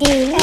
Ew.